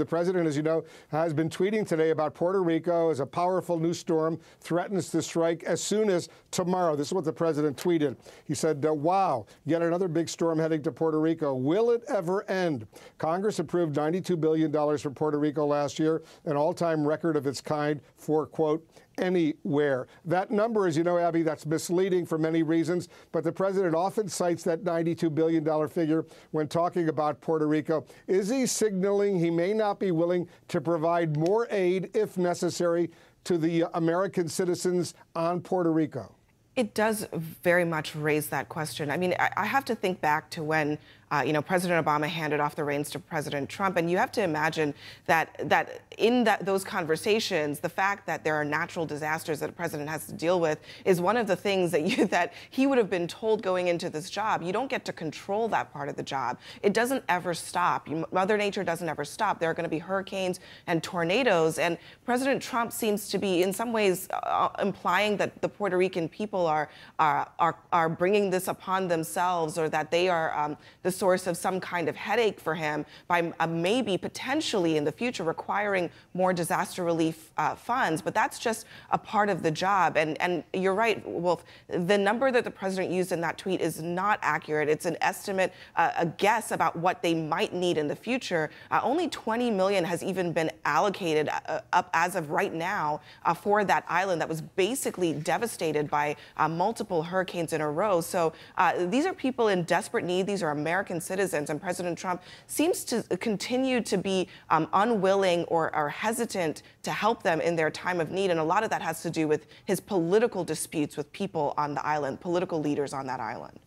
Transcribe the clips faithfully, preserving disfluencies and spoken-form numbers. The president, as you know, has been tweeting today about Puerto Rico as a powerful new storm threatens to strike as soon as tomorrow. This is what the president tweeted. He said, uh, wow, yet another big storm heading to Puerto Rico. Will it ever end? Congress approved ninety-two billion dollars for Puerto Rico last year, an all-time record of its kind for, quote, anywhere. That number, as you know, Abby, that's misleading for many reasons, but the president often cites that ninety-two billion dollars figure when talking about Puerto Rico. Is he signaling he may not be willing to provide more aid, if necessary, to the American citizens on Puerto Rico? It does very much raise that question. I mean, I have to think back to when, uh, you know, President Obama handed off the reins to President Trump, and you have to imagine that that in that, those conversations, the fact that there are natural disasters that a president has to deal with is one of the things that you that he would have been told going into this job. You don't get to control that part of the job. It doesn't ever stop. Mother Nature doesn't ever stop. There are going to be hurricanes and tornadoes, and President Trump seems to be, in some ways, uh, implying that the Puerto Rican people Are, are are bringing this upon themselves, or that they are um, the source of some kind of headache for him by uh, maybe potentially in the future requiring more disaster relief uh, funds. But that's just a part of the job. And and you're right, Wolf. The number that the president used in that tweet is not accurate. It's an estimate, uh, a guess about what they might need in the future. Uh, only twenty million has even been allocated uh, up as of right now uh, for that island that was basically devastated by Uh, multiple hurricanes in a row. So uh, these are people in desperate need. These are American citizens. And President Trump seems to continue to be um, unwilling or, or hesitant to help them in their time of need. And a lot of that has to do with his political disputes with people on the island, political leaders on that island.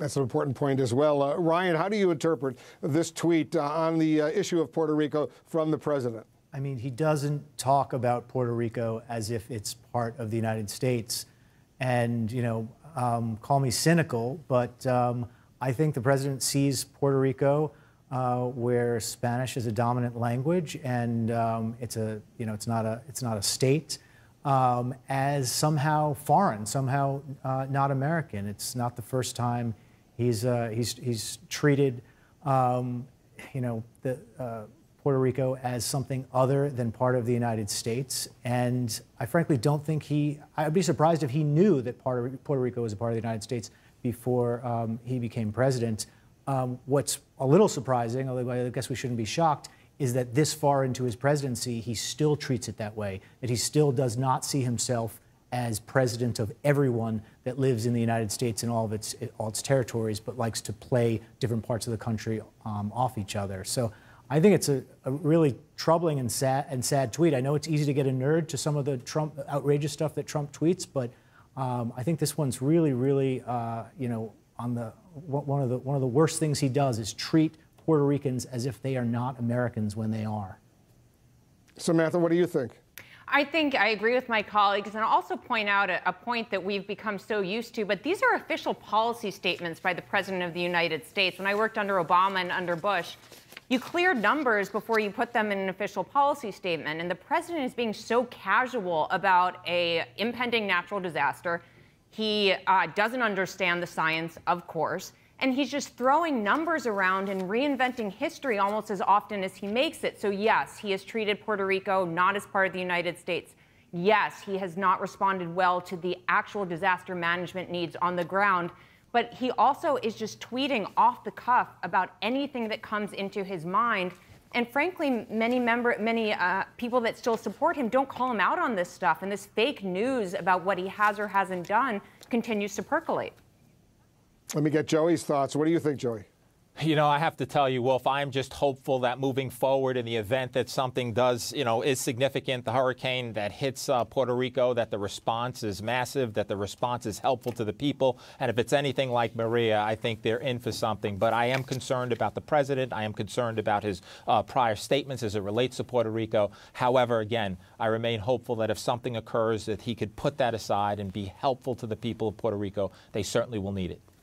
That's an important point as well. Uh, Ryan, how do you interpret this tweet uh, on the uh, issue of Puerto Rico from the president? I mean, he doesn't talk about Puerto Rico as if it's part of the United States. And, you know, um, call me cynical, but um, I think the president sees Puerto Rico uh, where Spanish is a dominant language, and um, it's a, you know, it's not a, it's not a state, um, as somehow foreign, somehow uh, not American. It's not the first time he's uh, he's he's treated, um, you know, the uh, Puerto Rico as something other than part of the United States. And I frankly don't think he, I'd be surprised if he knew that Puerto Rico was a part of the United States before um, he became president. Um, what's a little surprising, although I guess we shouldn't be shocked, is that this far into his presidency, he still treats it that way, that he still does not see himself as president of everyone that lives in the United States and all of its, all its territories, but likes to play different parts of the country um, off each other. So I think it's a, a really troubling and sad, and sad tweet. I know it's easy to get a nerd to some of the Trump outrageous stuff that Trump tweets, but um, I think this one's really, really, uh, you know, on the one of the one of the worst things he does is treat Puerto Ricans as if they are not Americans when they are. Samantha, what do you think? I think I agree with my colleagues, and I'll also point out a, a point that we've become so used to, but these are official policy statements by the President of the United States. When I worked under Obama and under Bush, you cleared numbers before you put them in an official policy statement, and the president is being so casual about a impending natural disaster. He uh, doesn't understand the science, of course, and he's just throwing numbers around and reinventing history almost as often as he makes it. So yes, he has treated Puerto Rico not as part of the United States. Yes, he has not responded well to the actual disaster management needs on the ground. But he also is just tweeting off the cuff about anything that comes into his mind. And frankly, many, member, many uh, people that still support him don't call him out on this stuff. And this fake news about what he has or hasn't done continues to percolate. Let me get Joey's thoughts. What do you think, Joey? You know, I have to tell you, Wolf, I'm just hopeful that moving forward in the event that something does, you know, is significant, the hurricane that hits uh, Puerto Rico, that the response is massive, that the response is helpful to the people. And if it's anything like Maria, I think they're in for something. But I am concerned about the president. I am concerned about his uh, prior statements as it relates to Puerto Rico. However, again, I remain hopeful that if something occurs, that he could put that aside and be helpful to the people of Puerto Rico. They certainly will need it.